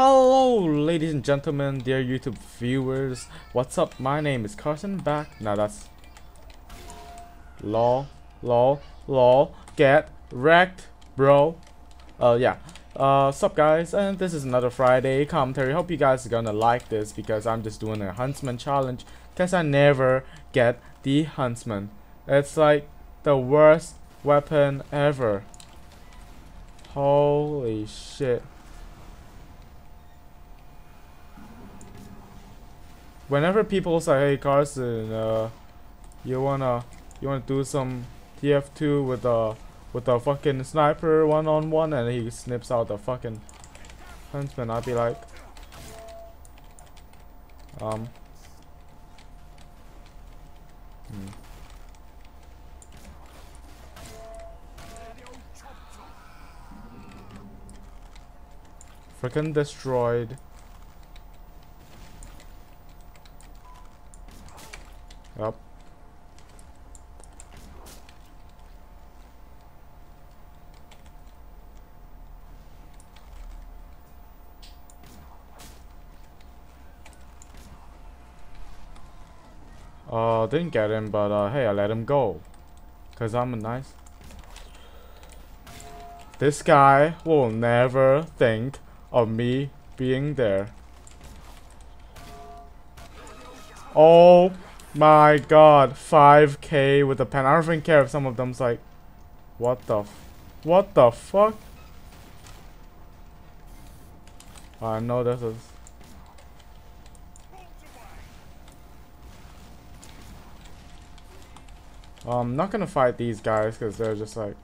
Hello ladies and gentlemen, dear YouTube viewers, what's up? My name is Carson back. Now that's lol, get wrecked, bro. Sup guys, and this is another Friday commentary. Hope you guys are gonna like this because I'm just doing a Huntsman challenge because I never get the Huntsman. It's like the worst weapon ever. Holy shit. Whenever people say, "Hey Carson, you wanna do some TF2 with a fucking sniper one-on-one," and he snips out the fucking Huntsman, I'd be like, freaking destroyed. Yep. Didn't get him, but hey, I let him go, cause I'm a nice. This guy will never think of me being there. Oh. My god, 5k with a pen. I don't even care if some of them's like, what the fuck? I know this is. I'm not gonna fight these guys because they're just like.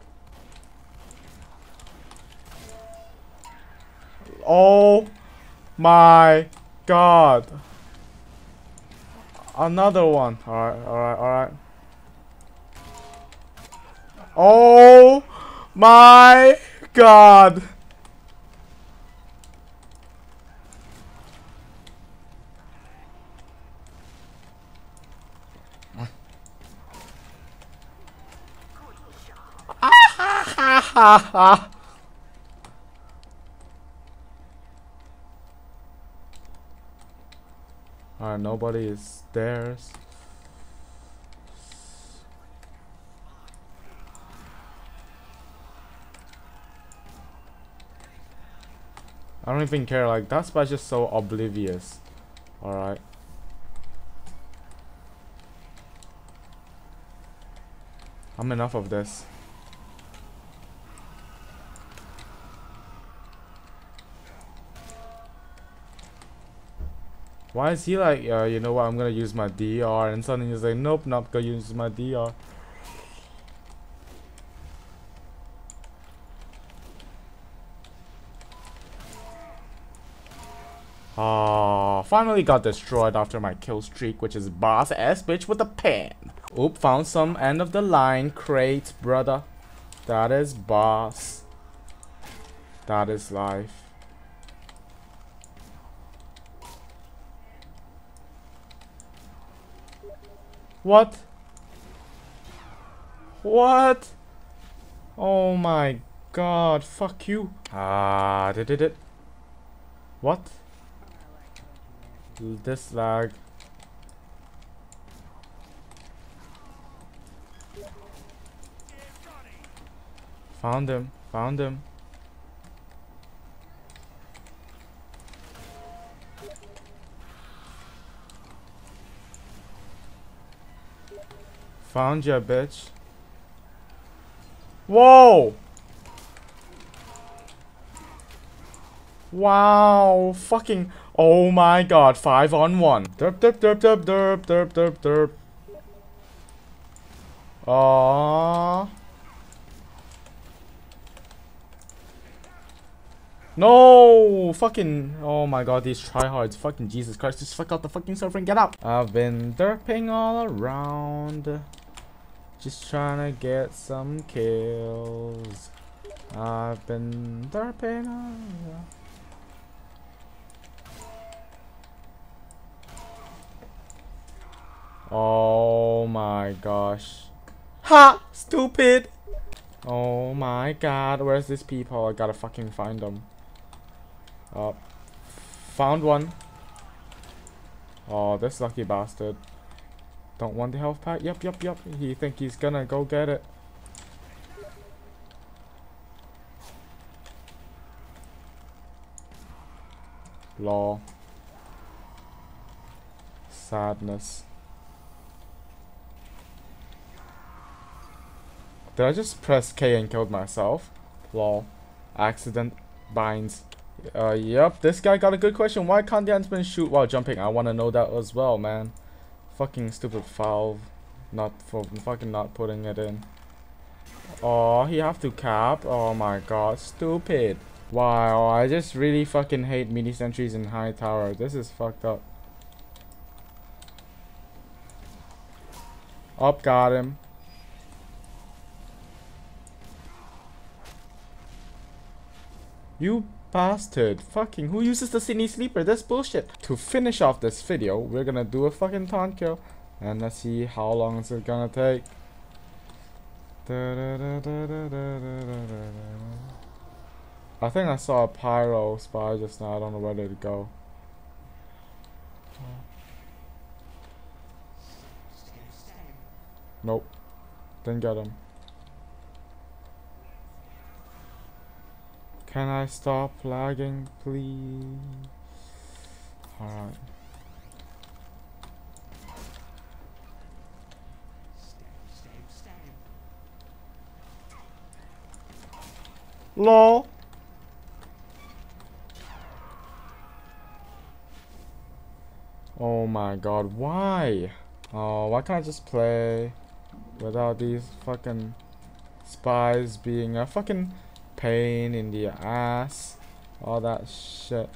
Oh my god. Another one. Alright. Oh my god. Alright, nobody is there. I don't even care, like that spy's just so oblivious. Alright. I'm enough of this. Why is he like, you know what, I'm gonna use my DR, and suddenly he's like, nope, not gonna use my DR. Ah, finally got destroyed after my kill streak, which is boss ass bitch with a pen. Oop, found some end of the line crates, brother. That is boss. That is life. What? What? Oh my god, fuck you. Ah, did it. What? This lag. Found him. Found ya, bitch. Whoa! Wow! Fucking! Oh my god! 5-on-1. Derp. Ah! No! Fucking! Oh my god! These tryhards! Fucking Jesus Christ! Just fuck out the fucking server and get out! I've been derping all around. Just trying to get some kills. I've been derping on. Oh my gosh. Ha! Stupid! Oh my god, where's this people? I gotta fucking find them. Found one. Oh, this lucky bastard. Don't want the health pack. Yup. He think he's gonna go get it. Lol. Sadness. Did I just press K and killed myself? Lol. Accident. Binds. Yep. This guy got a good question. Why can't the Antman shoot while jumping? I want to know that as well, man. Fucking stupid Valve. Not for fucking not putting it in. Oh, he have to cap. Oh my god. Stupid. Wow. I just really fucking hate mini sentries in high tower. This is fucked up. Up. Got him. You bastard. Fucking who uses the Sydney sleeper? That's bullshit. To finish off this video, we're gonna do a fucking taunt kill. And let's see how long is it gonna take. I think I saw a pyro spy just now. I don't know where to go. Nope. Didn't get him. Can I stop lagging, please? Alright. LOL! Oh my god, why? Oh, why can't I just play without these fucking spies being a fucking pain in the ass, all that shit.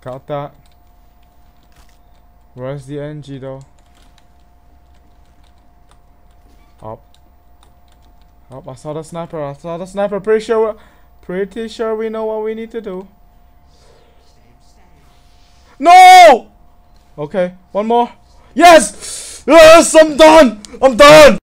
Got that. Where's the NG though? Up. Up, I saw the sniper, pretty sure we know what we need to do. No! Okay, one more. Yes! Yes, I'm done! I'm done!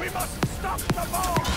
We must stop the ball!